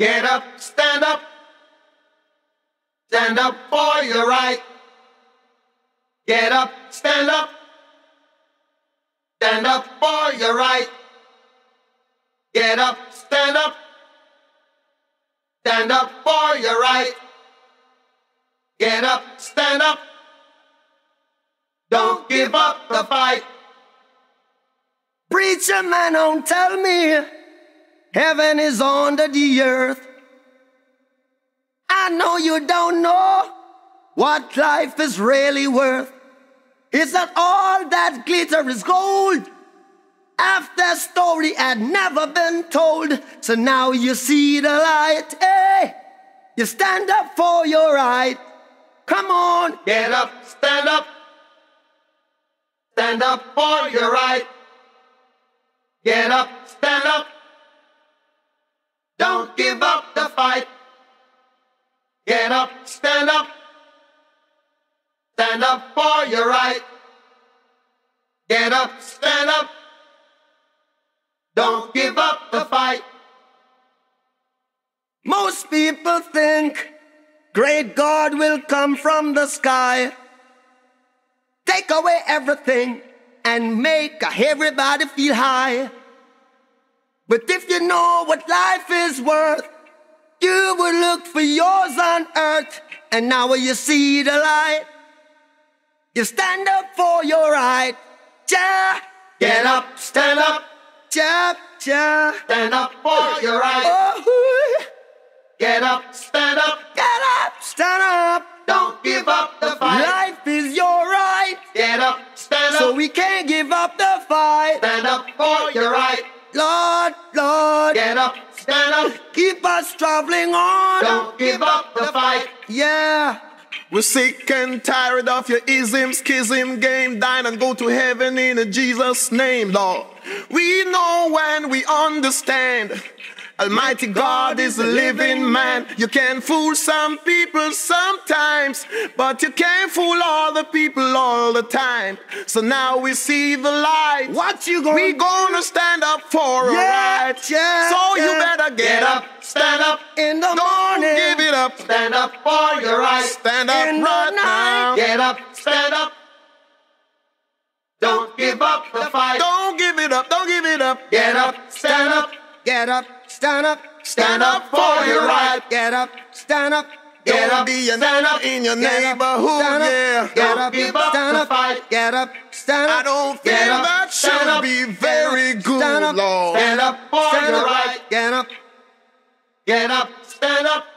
Get up, stand up. Stand up for your right. Get up, stand up. Stand up for your right. Get up, stand up. Stand up for your right. Get up, stand up. Don't give up the fight. Preacher man, don't tell me heaven is under the earth. I know you don't know what life is really worth. It's not all that glitter is gold. Half the story had never been told. So now you see the light, hey. You stand up for your right. Come on, get up, stand up. Stand up for your right. Get up, stand up. Don't give up the fight. Get up, stand up. Stand up for your right. Get up, stand up. Don't give up the fight. Most people think great God will come from the sky, take away everything and make everybody feel high. But if you know what life is worth, you would look for yours on earth. And now you see the light. You stand up for your right. Yeah. Get up, stand up. Yeah, yeah. Stand up for your right. Oh. Get up, stand up. Get up, stand up. Don't give up the fight. Life is your right. Get up, stand up. So we can't give up the fight. Stand up for your right. Lord, Lord. Get up, stand up. Keep us traveling on. Don't give up the fight. Yeah. We're sick and tired of your ism, schism game. Dine and go to heaven in Jesus' name, Lord. We know when we understand Almighty God is a living man. You can fool some people sometimes, but you can't fool all the people all the time. So now we see the light. What you gonna do? We gonna stand up for a right. Yeah, so yeah. You better get up, stand up in the morning. Don't give it up. Stand up for your right. Stand up in right now. Get up, stand up. Don't give up the fight. Don't give it up. Don't give it up. Get up, stand up. Get up, stand up, stand up for your right. Get up, stand up, get up, stand up in your neighborhood. Yeah, get up, stand up, get up, stand up. I don't think that should be very good, Lord. Stand up for your right. Get up, stand up.